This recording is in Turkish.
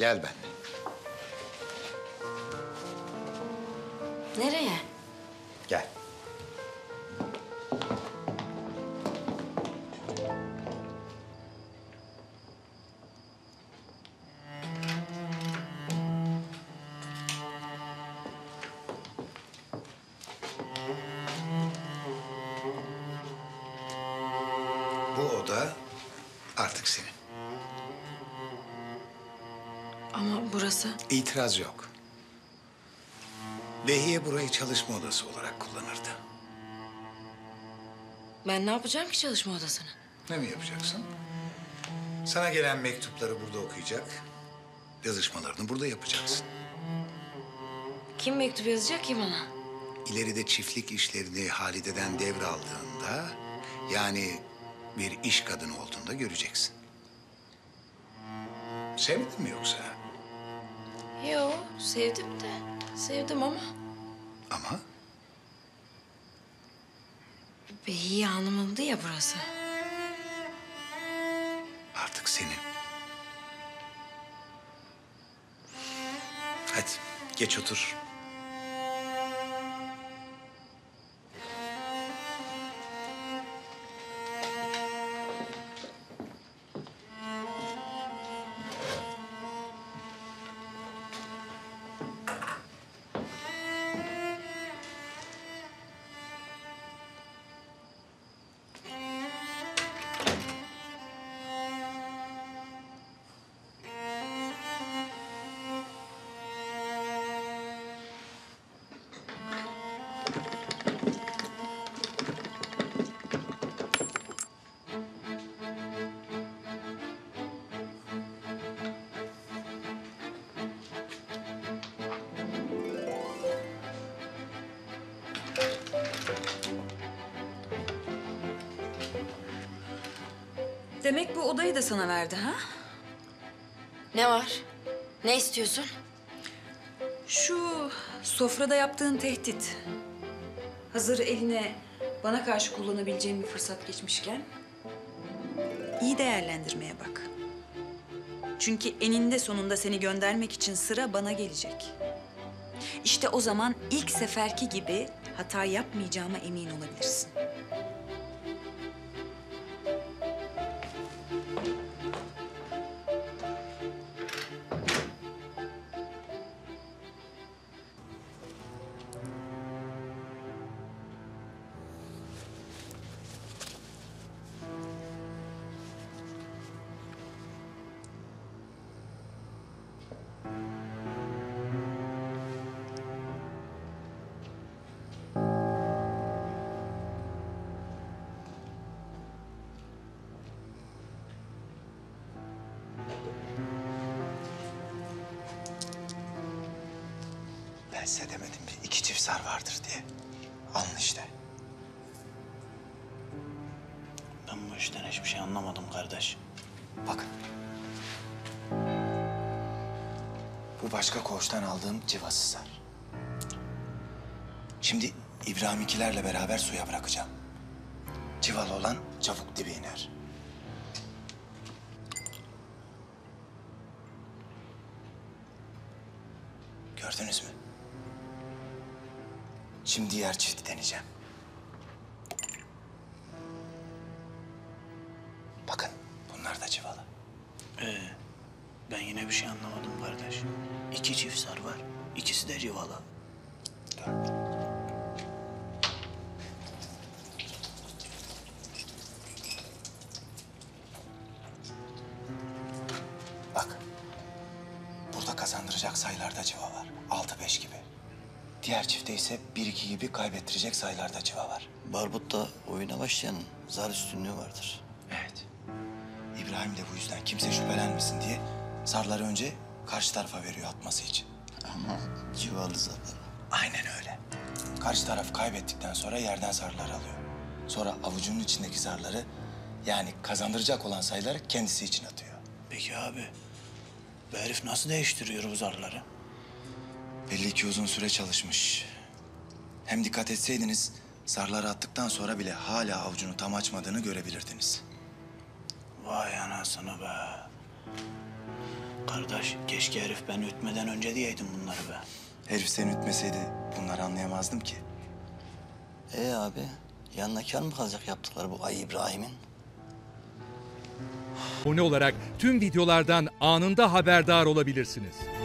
Gel benimle. Nereye? Gel. Bu oda artık senin. Ama burası... İtiraz yok. Behiye burayı çalışma odası olarak kullanırdı. Ben ne yapacağım ki çalışma odasını? Ne mi yapacaksın? Sana gelen mektupları burada okuyacak, yazışmalarını burada yapacaksın. Kim mektup yazacak ki bana? İleride çiftlik işlerini Halide'den devraldığında, yani bir iş kadını olduğunda göreceksin. Sevmedin mi yoksa? Yo, sevdim de. Sevdim ama. Ama? Behiye Hanım'ındı ya burası. Artık senin. Hadi geç otur. Demek bu odayı da sana verdi ha? Ne var? Ne istiyorsun? Şu sofrada yaptığın tehdit. Hazır eline bana karşı kullanabileceğin bir fırsat geçmişken... ...iyi değerlendirmeye bak. Çünkü eninde sonunda seni göndermek için sıra bana gelecek. İşte o zaman ilk seferki gibi hata yapmayacağıma emin olabilirsin. Ben size demedim mi? 2 çift zar vardır diye. Alın işte. Ben bu işten hiçbir şey anlamadım kardeş. Bakın. Bu başka koğuştan aldığım cıvasız zar. Şimdi İbrahim'ikilerle beraber suya bırakacağım. Civalı olan çabuk dibe iner. Gördünüz mü? Şimdi diğer çifti deneyeceğim. Bakın, bunlar da civalı. Ben yine bir şey anlamadım kardeş. 2 çift zar var, ikisi de civalı. Dur. Bak, burada kazandıracak sayılarda civa var, 6-5 gibi. Diğer çifte ise 1-2 gibi kaybettirecek sayılarda civa var. Barbut'ta oyuna başlayanın zar üstünlüğü vardır. Evet. İbrahim de bu yüzden kimse şüphelenmesin diye zarları önce karşı tarafa veriyor atması için. Ama civalı zarlar. Aynen öyle. Karşı taraf kaybettikten sonra yerden zarlar alıyor. Sonra avucunun içindeki zarları, yani kazandıracak olan sayıları kendisi için atıyor. Peki abi, bu herif nasıl değiştiriyor bu zarları? Belli ki uzun süre çalışmış. Hem dikkat etseydiniz, zarları attıktan sonra bile hala avucunu tam açmadığını görebilirdiniz. Vay anasını be. Kardeş, keşke herif beni ütmeden önce diyeydim bunları be. Herif seni ütmeseydi bunları anlayamazdım ki. Abi, yanına kâr mı kalacak yaptıkları bu Ay İbrahim'in? Abone olarak tüm videolardan anında haberdar olabilirsiniz.